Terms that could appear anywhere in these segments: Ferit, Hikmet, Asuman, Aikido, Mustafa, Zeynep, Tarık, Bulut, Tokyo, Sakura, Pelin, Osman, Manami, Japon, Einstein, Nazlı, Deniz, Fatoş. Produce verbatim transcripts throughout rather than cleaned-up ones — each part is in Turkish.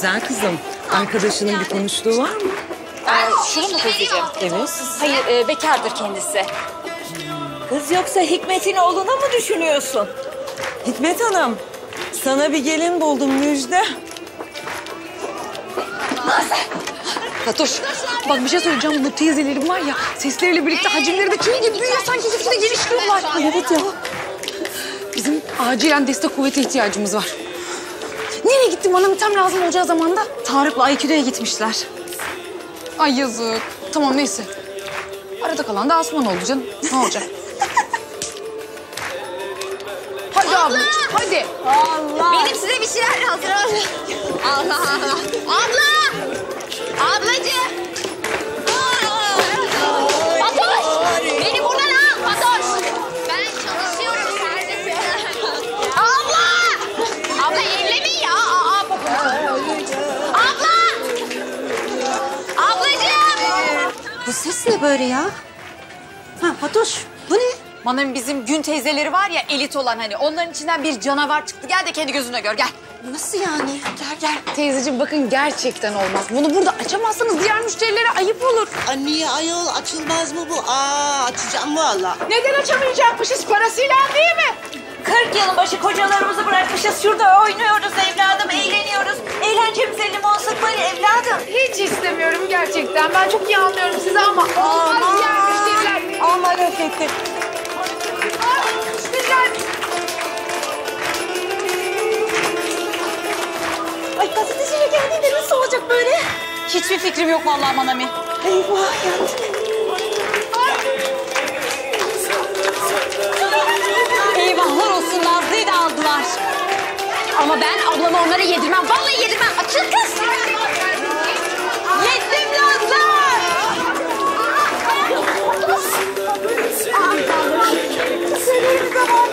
Güzel kızım, arkadaşının bir konuştuğu var mı? Ee, şunu mu söyleyeceğim? Evet. Hayır, e, bekardır kendisi. Kız yoksa Hikmet'in oğluna mı düşünüyorsun? Hikmet Hanım, sana bir gelin buldum, müjde. Fatoş, bak bir şey söyleyeceğim. Bu teyzelerim var ya, sesleriyle birlikte hacimleri de çığ gibi büyüyor. Sanki gitgide genişliyorlar. Ay evet ya. Bizim acilen destek kuvvete ihtiyacımız var. Nereye gittim? Bana tam lazım olacağı zamanda Tarık'la Aikido'ya gitmişler. Ay yazık. Tamam neyse. Arada kalan da Asuman oldu canım. Ne olacak? Hadi abla, hadi. Allah. Benim size bir şeyler lazım. Allah Allah. Abla! Ablacığım! Fatoş! Beni buradan al Fatoş! Ben çalışıyorum kardeşim. Abla! Abla evleme ya! Aa, abla! Ablacığım! Bu ses ne böyle ya? Ha Fatoş, bu ne? Manın bizim Gün teyzeleri var ya, elit olan hani. Onların içinden bir canavar çıktı. Gel de kendi gözüne gör, gel. Nasıl yani? Gel gel. Teyzeciğim bakın gerçekten olmaz. Bunu burada açamazsanız diğer müşterilere ayıp olur. Ay niye ayol? Açılmaz mı bu? Aa açacağım valla. Neden açamayacakmışız? Parasıyla değil mi? Kırk yılın başı kocalarımızı bırakmışız. Şurada oynuyoruz evladım, eğleniyoruz. Eğlencemize limon sıkmayı evladım. Hiç istemiyorum gerçekten. Ben çok iyi anlıyorum sizi ama olmaz diğer müşteriler. Aman öfettim. Ay gazeteciyle geldiğinde nasıl olacak böyle? Hiçbir fikrim yok vallahi Manami. Eyvah yandık. Eyvahlar olsun, Nazlı'yı da aldılar. Ama ben ablamı onlara yedirmem. Vallahi yedirmem. Açıl kız. Yettim Nazlı. Söyleyeyim zaman.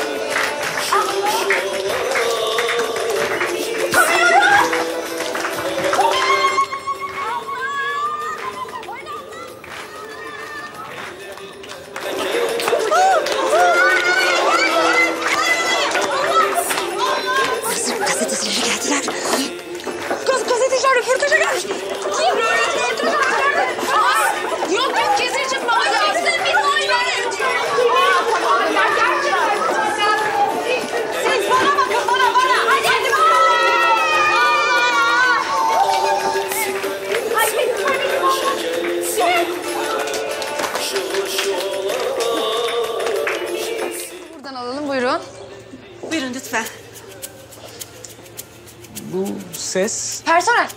Ses. Personel.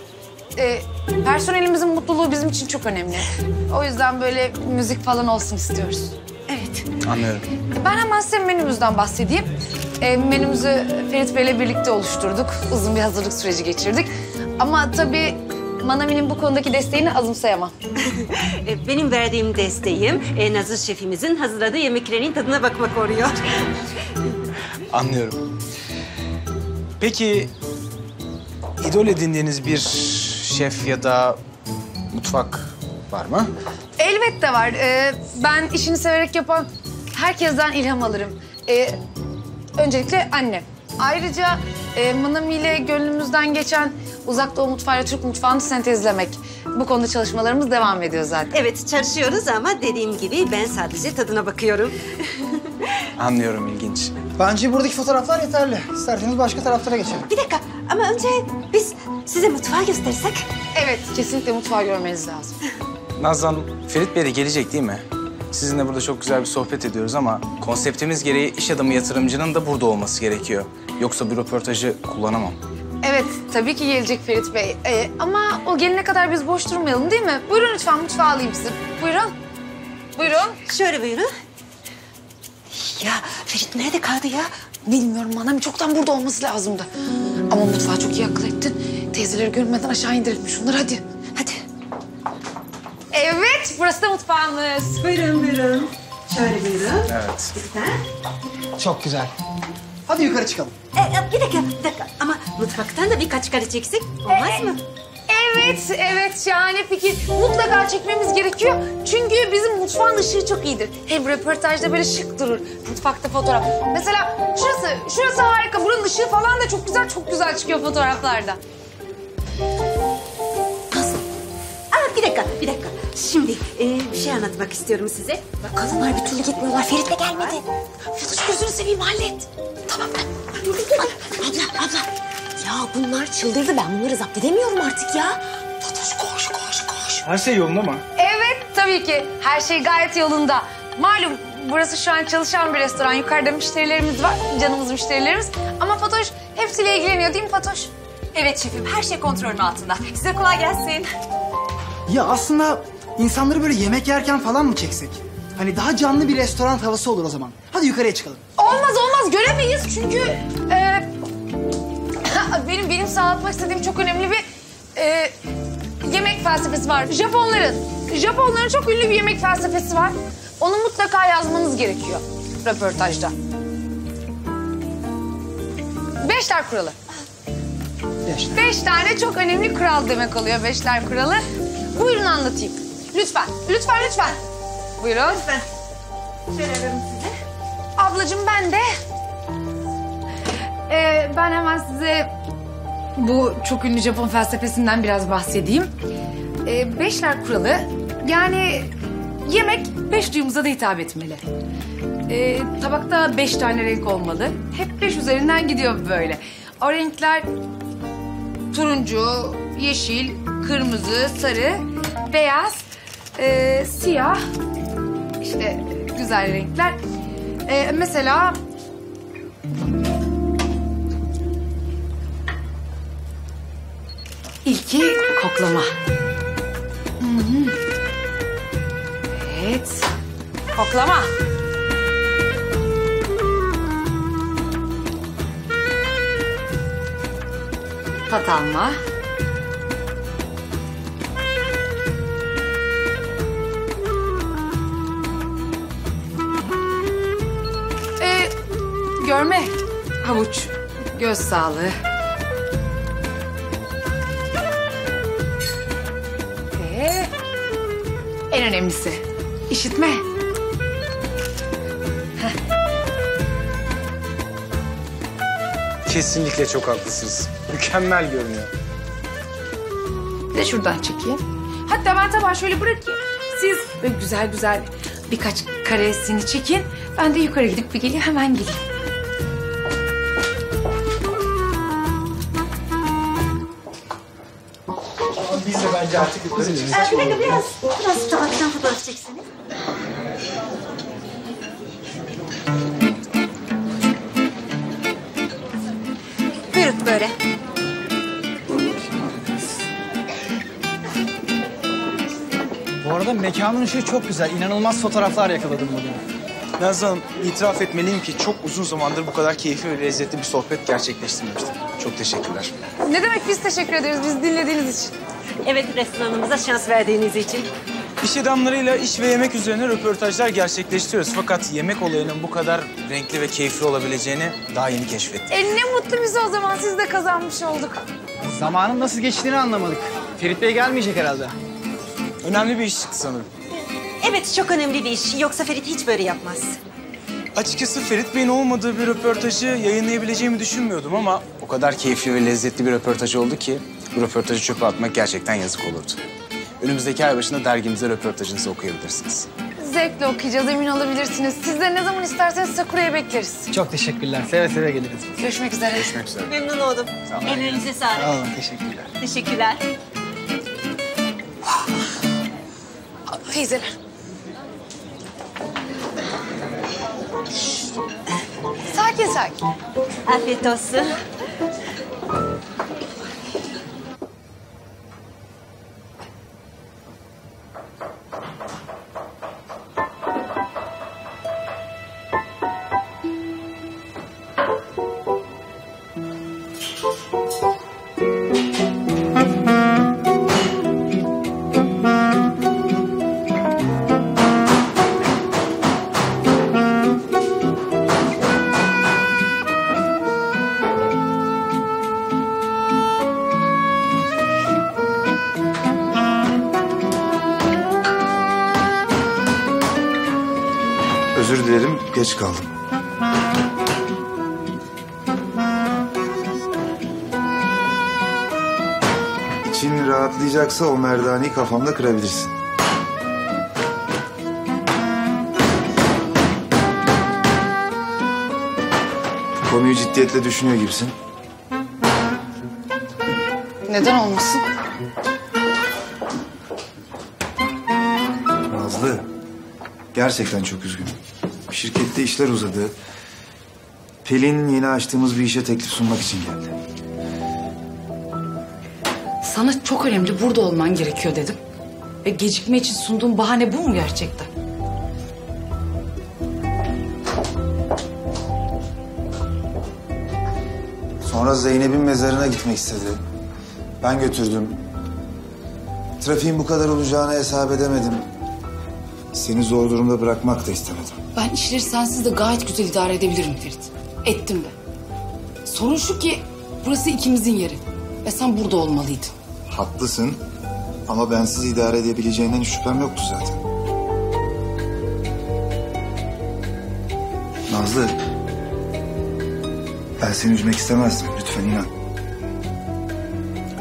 Ee, personelimizin mutluluğu bizim için çok önemli. O yüzden böyle müzik falan olsun istiyoruz. Evet. Anlıyorum. Ben hemen size menümüzden bahsedeyim. Ee, menümüzü Ferit Bey'le birlikte oluşturduk. Uzun bir hazırlık süreci geçirdik. Ama tabii Manami'nin bu konudaki desteğini azımsayamam. Benim verdiğim desteğim Nazlı şefimizin hazırladığı yemeklerin tadına bakmak oluyor. Anlıyorum. Peki... İdol edindiğiniz bir şef ya da mutfak var mı? Elbette var. Ee, ben işini severek yapan herkesten ilham alırım. Ee, öncelikle annem. Ayrıca e, Manami ile gönlümüzden geçen Uzak Doğu mutfağıyla Türk mutfağını sentezlemek. Bu konuda çalışmalarımız devam ediyor zaten. Evet çalışıyoruz ama dediğim gibi ben sadece tadına bakıyorum. Anlıyorum, ilginç. Bence buradaki fotoğraflar yeterli. İsterseniz başka taraflara geçelim. Bir dakika. Ama önce biz size mutfağı göstersek. Evet, kesinlikle mutfağı görmeniz lazım. Nazlı Hanım, Ferit Bey de gelecek değil mi? Sizinle burada çok güzel bir sohbet ediyoruz ama konseptimiz gereği iş adamı yatırımcının da burada olması gerekiyor. Yoksa bir röportajı kullanamam. Evet, tabii ki gelecek Ferit Bey. Ee, ama o gelene kadar biz boş durmayalım değil mi? Buyurun lütfen, mutfağı alayım sizi. Buyurun. Buyurun. Şöyle buyurun. Ya Ferit nerede kaldı ya? Bilmiyorum Manami, çoktan burada olması lazımdı. Ama mutfağı çok iyi akıl ettin. Teyzeleri görmeden aşağı indirelim şunları hadi. Hadi. Evet, burası da mutfağımız. Buyurun, buyurun. Şöyle buyurun. Evet. Lütfen. Çok güzel. Hadi yukarı çıkalım. Ee, bir dakika, bir dakika. Ama mutfaktan da birkaç kare çeksek olmaz ee, mı? Evet, evet. Şahane fikir. Mutlaka çekmemiz gerekiyor. Çünkü bizim mutfağın ışığı çok iyidir. Hem röportajda böyle şık durur. Mutfakta fotoğraf. Mesela şurası, şurası harika. Buranın ışığı falan da çok güzel, çok güzel çıkıyor fotoğraflarda. Nazlı. Aa, bir dakika, bir dakika. Şimdi e, bir şey anlatmak istiyorum size. Bak kadınlar bir türlü gitmiyorlar. Ferit de gelmedi. Fatoş gözünü seveyim hallet. Tamam ben. Dur, dur, abla, abla. Ya bunlar çıldırdı. Ben bunları zapt edemiyorum artık ya. Fatoş koş, koş, koş. Her şey yolunda mı? Evet, tabii ki. Her şey gayet yolunda. Malum burası şu an çalışan bir restoran. Yukarıda müşterilerimiz var. Canımız müşterilerimiz. Ama Fatoş hepsiyle ilgileniyor değil mi Fatoş? Evet şefim, her şey kontrolün altında. Size kolay gelsin. Ya aslında insanları böyle yemek yerken falan mı çeksek? Hani daha canlı bir restoran havası olur o zaman. Hadi yukarıya çıkalım. Olmaz olmaz, göremeyiz çünkü... E, benim benim size anlatmak istediğim çok önemli bir... E, yemek felsefesi var. Japonların. Japonların çok ünlü bir yemek felsefesi var. Onu mutlaka yazmanız gerekiyor röportajda. Beşler kuralı. Beşler. Beş tane çok önemli kural demek oluyor beşler kuralı. Buyurun anlatayım. Lütfen, lütfen, lütfen. Buyurun. Lütfen. Şöyle alalım sizi. Ablacığım ben de... Ee, ben hemen size bu çok ünlü Japon felsefesinden biraz bahsedeyim. Ee, beşler kuralı yani... Yemek beş duyumuza da hitap etmeli. Ee, tabakta beş tane renk olmalı. Hep beş üzerinden gidiyor böyle. O renkler turuncu, yeşil, kırmızı, sarı, beyaz, e, siyah. İşte güzel renkler. Ee, mesela... İlki koklama. Evet. Koklama. Tat alma. Ee, görme. Havuç. Göz sağlığı. Ve en önemlisi. İşitme. Heh. Kesinlikle çok haklısınız. Mükemmel görünüyor. Bir de şuradan çekeyim. Hatta ben tabağı şöyle bırakayım. Siz böyle güzel güzel birkaç karesini çekin. Ben de yukarı gidip bir geleyim, hemen geleyim. Biz de bence artık yukarı gideceğiz. Şöyle biraz, biraz tabaktan fotoğraf çekseniz. Buyurun böyle. Bu arada mekanın ışığı çok güzel. İnanılmaz fotoğraflar yakaladım bugün. Nazlı Hanım, itiraf etmeliyim ki çok uzun zamandır bu kadar keyifli ve lezzetli bir sohbet gerçekleştirmemiştim. Çok teşekkürler. Ne demek, biz teşekkür ederiz. Bizi dinlediğiniz için. Evet, restoranımıza şans verdiğiniz için. İş adamlarıyla iş ve yemek üzerine röportajlar gerçekleştiriyoruz. Fakat yemek olayının bu kadar renkli ve keyifli olabileceğini daha yeni keşfettik. E ne mutlu bize o zaman, siz de kazanmış olduk. Zamanın nasıl geçtiğini anlamadık. Ferit Bey gelmeyecek herhalde. Önemli bir iş çıktı sanırım. Evet, çok önemli bir iş. Yoksa Ferit hiç böyle yapmaz. Açıkçası Ferit Bey'in olmadığı bir röportajı yayınlayabileceğimi düşünmüyordum ama... ...o kadar keyifli ve lezzetli bir röportaj oldu ki... ...bu röportajı çöpe atmak gerçekten yazık olurdu. Önümüzdeki ay başında dergimize röportajınızı okuyabilirsiniz. Zevkle okuyacağız, emin olabilirsiniz. Siz de ne zaman isterseniz Sakura'ya bekleriz. Çok teşekkürler, seve seve geliriz. Görüşmek üzere. Görüşmek üzere. Memnun oldum. Ellerinize sağlık. Sağ olun, teşekkürler. Teşekkürler. Teyzeler. Sakin sakin. Afiyet olsun. Özür dilerim, geç kaldım. İçin rahatlayacaksa o merdaneyi kafamda kırabilirsin. Konuyu ciddiyetle düşünüyor gibisin. Neden olmasın? Nazlı, gerçekten çok üzgünüm. Şirkette işler uzadı. Pelin yeni açtığımız bir işe teklif sunmak için geldi. Sana çok önemli burada olman gerekiyor dedim. Ve gecikme için sunduğum bahane bu mu gerçekten? Sonra Zeynep'in mezarına gitmek istedi. Ben götürdüm. Trafiğin bu kadar olacağını hesap edemedim. Seni zor durumda bırakmak da istemedim. Ben işleri sensiz de gayet güzel idare edebilirim Ferit. Ettim de. Sorun şu ki burası ikimizin yeri. Ve sen burada olmalıydın. Haklısın. Ama bensiz idare edebileceğinden şüphem yoktu zaten. Nazlı. Ben seni üzmek istemezdim. Lütfen inan.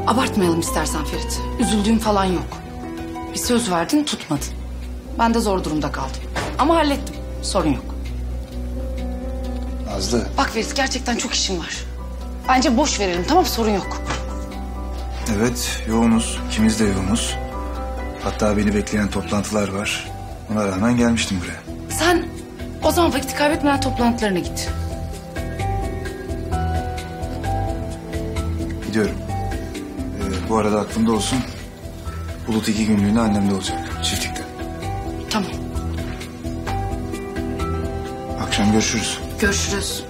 Abartmayalım istersen Ferit. Üzüldüğüm falan yok. Bir söz verdin, tutmadın. Ben de zor durumda kaldım. Ama hallettim. Sorun yok. Nazlı. Bak Ferit, gerçekten çok işim var. Bence boş verelim, tamam, sorun yok. Evet, yoğunuz. İkimiz de yoğunuz. Hatta beni bekleyen toplantılar var. Ona rağmen gelmiştim buraya. Sen o zaman vakit kaybetmeden toplantılarına git. Gidiyorum. Ee, bu arada aklımda olsun. Bulut iki günlüğüne annemde olacak. Çiftlikte. Tamam. Akşam görüşürüz. Görüşürüz.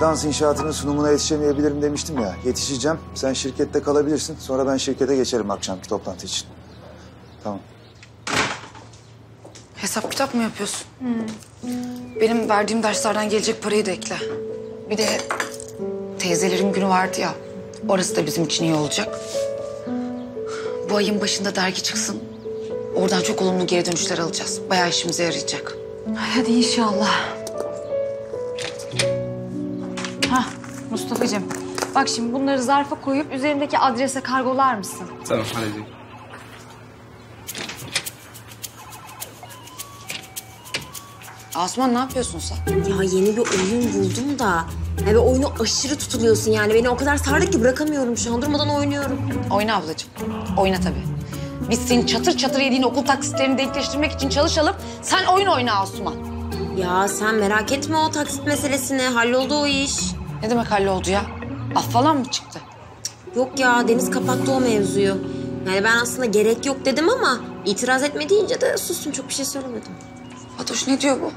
Dans inşaatının sunumuna yetişemeyebilirim demiştim ya. Yetişeceğim. Sen şirkette kalabilirsin. Sonra ben şirkete geçerim akşamki toplantı için. Tamam. Hesap kitap mı yapıyorsun? Hmm. Benim verdiğim derslerden gelecek parayı da ekle. Bir de teyzelerin günü vardı ya. Orası da bizim için iyi olacak. Bu ayın başında dergi çıksın. Oradan çok olumlu geri dönüşler alacağız. Bayağı işimize yarayacak. Hadi inşallah. Hah, Mustafa'cığım, bak şimdi bunları zarfa koyup üzerindeki adrese kargolar mısın? Tamam, halledeyim. Asuman, ne yapıyorsun sen? Ya yeni bir oyun buldum da. Yani oyunu aşırı tutuluyorsun yani. Beni o kadar sardık ki bırakamıyorum şu an. Durmadan oynuyorum. Oyna ablacığım, oyna tabii. Biz senin çatır çatır yediğin okul taksitlerini denkleştirmek için çalışalım. Sen oyun oyna Asuman. Ya sen merak etme o taksit meselesini. Halloldu o iş. Ne demek halloldu ya? Af falan mı çıktı? Yok ya, Deniz kapattı o mevzuyu. Yani ben aslında gerek yok dedim ama itiraz etme deyince de sustum, çok bir şey söylemedim. Fatoş, ne diyor bu?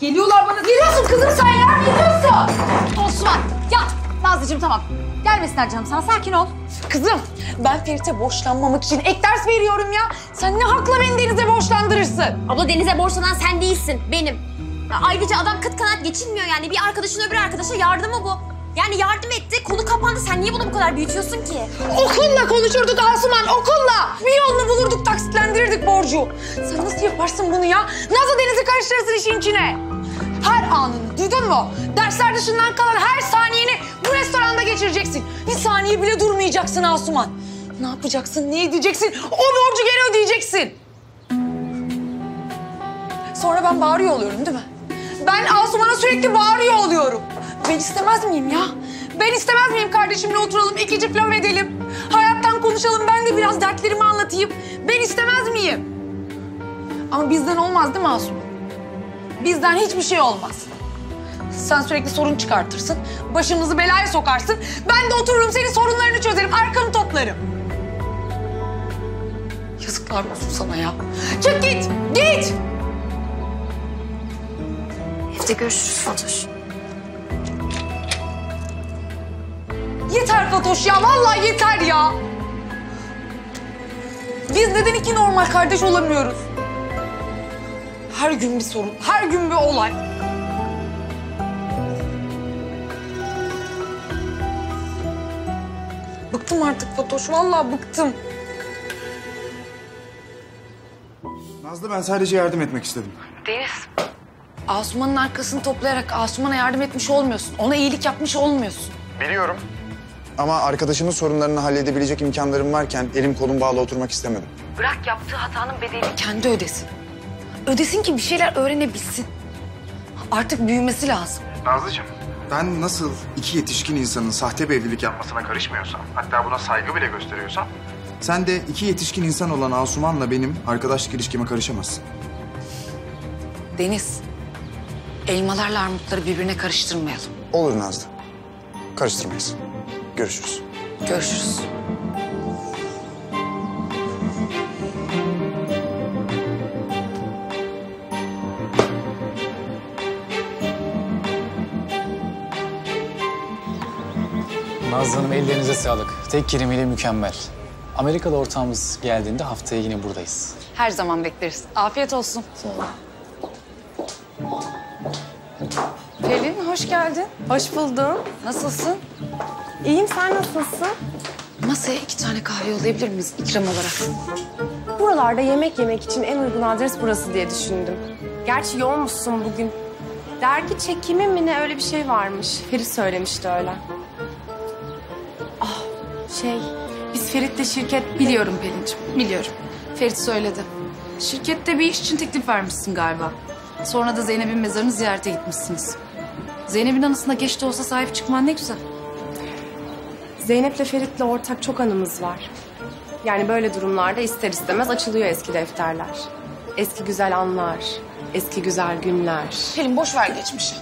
Geliyorlar bana. Geliyorsun kızım sen ya, geliyorsun. Osman, ya Nazlıcığım tamam. Gelmesinler canım sana, sakin ol. Kızım, ben Ferit'e borçlanmamak için ek ders veriyorum ya. Sen ne hakla beni Deniz'e borçlandırırsın? Abla, Deniz'e borçlanan sen değilsin, benim. Ya, ayrıca adam kıt kanat geçinmiyor yani. Bir arkadaşın öbür arkadaşa yardımı bu. Yani yardım etti, konu kapandı. Sen niye bunu bu kadar büyütüyorsun ki? Okulla konuşurduk Asuman, okulla. Bir yolunu bulurduk, taksitlendirirdik borcu. Sen nasıl yaparsın bunu ya? Nasıl Deniz'i karıştırırsın işin içine? Her anını duydun mu? Dersler dışından kalan her saniyeni bu restoranda geçireceksin. Bir saniye bile durmayacaksın Asuman. Ne yapacaksın, ne edeceksin? O borcu geri ödeyeceksin. Sonra ben bağırıyor oluyorum değil mi? Ben Asuman'a sürekli bağırıyor oluyorum. Ben istemez miyim ya? Ben istemez miyim kardeşimle oturalım, iki ciplam edelim? Hayattan konuşalım, ben de biraz dertlerimi anlatayım. Ben istemez miyim? Ama bizden olmaz değil mi Asuman? Bizden hiçbir şey olmaz. Sen sürekli sorun çıkartırsın, başımızı belaya sokarsın. Ben de otururum, senin sorunlarını çözerim, arkanı toplarım. Yazıklar olsun sana ya. Çık git, git! Evde görüşürüz Fatoş. Yeter Fatoş ya, vallahi yeter ya. Biz neden iki normal kardeş olamıyoruz? Her gün bir sorun, her gün bir olay. Bıktım artık Fatoş, vallahi bıktım. Nazlı, ben sadece yardım etmek istedim. Deniz, Asuman'ın arkasını toplayarak Asuman'a yardım etmiş olmuyorsun. Ona iyilik yapmış olmuyorsun. Biliyorum. Ama arkadaşımın sorunlarını halledebilecek imkanlarım varken elim kolum bağlı oturmak istemedim. Bırak yaptığı hatanın bedelini kendi ödesin. Ödesin ki bir şeyler öğrenebilsin. Artık büyümesi lazım. Nazlıcığım, ben nasıl iki yetişkin insanın sahte bir evlilik yapmasına karışmıyorsam, hatta buna saygı bile gösteriyorsam, sen de iki yetişkin insan olan Asuman'la benim arkadaşlık ilişkime karışamazsın. Deniz, elmalarla armutları birbirine karıştırmayalım. Olur Nazlı, karıştırmayız. Görüşürüz. Görüşürüz. Nazlı Hanım, ellerinize sağlık. Tek kelimeyle mükemmel. Amerikalı ortağımız geldiğinde haftaya yine buradayız. Her zaman bekleriz. Afiyet olsun. Sağ olun. Pelin, hoş geldin. Hoş buldum. Nasılsın? İyiyim, sen nasılsın? Masaya iki tane kahve yollayabilir miyiz ikram olarak? Buralarda yemek yemek için en uygun adres burası diye düşündüm. Gerçi yoğunmuşsun bugün. Dergi çekimi mi ne, öyle bir şey varmış. Ferit söylemişti öyle. Ah, şey, biz Ferit'le şirket... Biliyorum Pelin'ciğim, biliyorum. Ferit söyledi. Şirkette bir iş için teklif vermişsin galiba. Sonra da Zeynep'in mezarını ziyarete gitmişsiniz. Zeynep'in anısına geç de olsa sahip çıkman ne güzel. Zeynep'le Ferit'le ortak çok anımız var. Yani böyle durumlarda ister istemez açılıyor eski defterler. Eski güzel anlar, eski güzel günler. Pelin, boş ver geçmişi.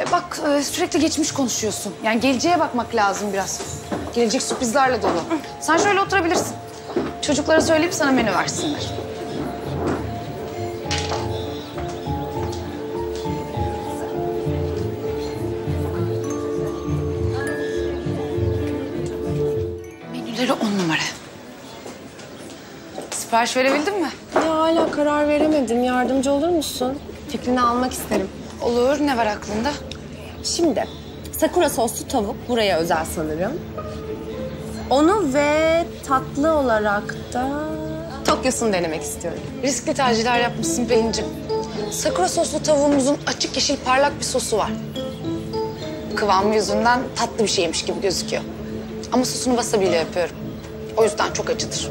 E bak, sürekli geçmiş konuşuyorsun. Yani geleceğe bakmak lazım biraz. Gelecek sürprizlerle dolu. Sen şöyle oturabilirsin. Çocuklara söyleyip sana menü versinler. On numara. Sipariş verebildin mi? Ya hala karar veremedim. Yardımcı olur musun? Fikrini almak isterim. Olur. Ne var aklında? Şimdi Sakura soslu tavuk, buraya özel sanırım. Onu ve tatlı olarak da Tokyo'sunu denemek istiyorum. Riskli tercihler yapmışsın Pelin'ciğim. Sakura soslu tavuğumuzun açık yeşil parlak bir sosu var. Kıvamı yüzünden tatlı bir şeymiş gibi gözüküyor. Ama sosunu wasabi ile yapıyorum. O yüzden çok acıdır.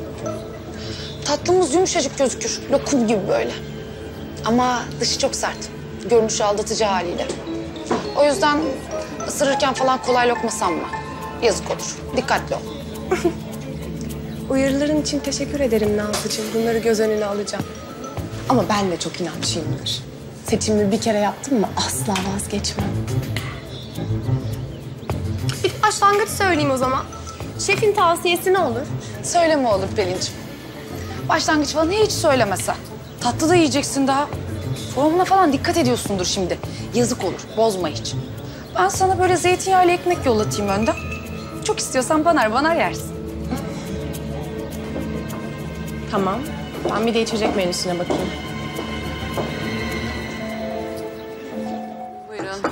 Tatlımız yumuşacık gözükür. Lokum gibi böyle. Ama dışı çok sert. Görünüşü aldatıcı haliyle. O yüzden ısırırken falan kolay lokma sanma. Yazık olur. Dikkatli ol. Uyarıların için teşekkür ederim Nazlıcığım. Bunları göz önüne alacağım. Ama ben de çok inatçıyımdır. Seçimimi bir kere yaptım mı asla vazgeçmem. Bir başlangıç söyleyeyim o zaman. Şefin tavsiyesi ne olur? Söyleme olur Pelin'ciğim. Başlangıç falan hiç söylemesen. Tatlı da yiyeceksin daha. Formuna falan dikkat ediyorsundur şimdi. Yazık olur, bozma hiç. Ben sana böyle zeytinyağlı ekmek yollatayım önden. Çok istiyorsan banar banar yersin. Tamam. Ben bir de içecek menüsüne bakayım. Buyurun.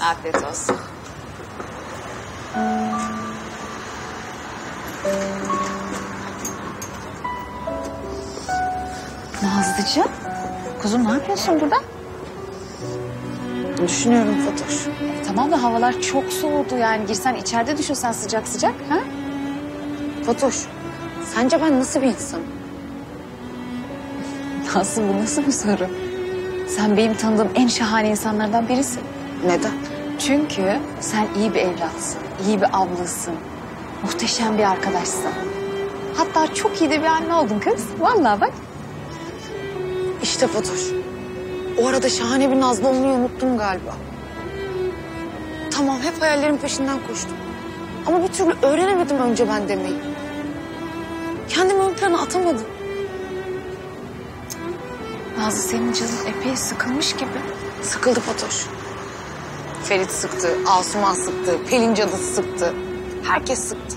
Afiyet olsun. Nazlıcığım, kuzum ne yapıyorsun burada? Düşünüyorum Fatoş. E, tamam da havalar çok soğudu yani. Girsen içeride düşünsen sıcak sıcak. Ha? Fatoş, sence ben nasıl bir insanım? Nazlı, bu nasıl bir soru? Sen benim tanıdığım en şahane insanlardan birisin. Neden? Çünkü sen iyi bir evlatsın, iyi bir ablasın, muhteşem bir arkadaşsın. Hatta çok iyi de bir anne oldun kız. Vallahi bak. İşte Fatoş, o arada şahane bir Nazlı olmayı unuttum galiba. Tamam, hep hayallerin peşinden koştum. Ama bir türlü öğrenemedim önce ben demeyi. Kendimi ön plana atamadım. Nazlı, senin canın epey sıkılmış gibi. Sıkıldı Fatoş. Ferit sıktı, Asuman sıktı, Pelin cadısı sıktı. Herkes sıktı.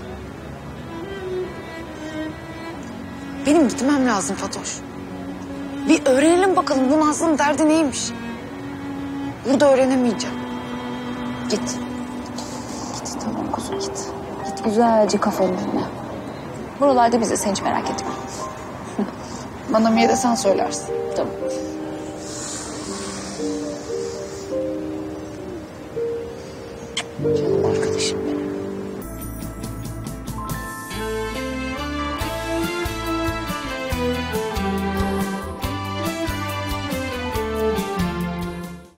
Benim gitmem lazım Fatoş. Bir öğrenelim bakalım bu Nazlı'nın derdi neymiş. Burada öğrenemeyeceğim. Git. Git, tamam kuzum, git. Git Güzelce kafanı dinle. Buralarda bize, sen hiç merak etme. Bana mı de sen söylersin. Tamam. Canım arkadaşım.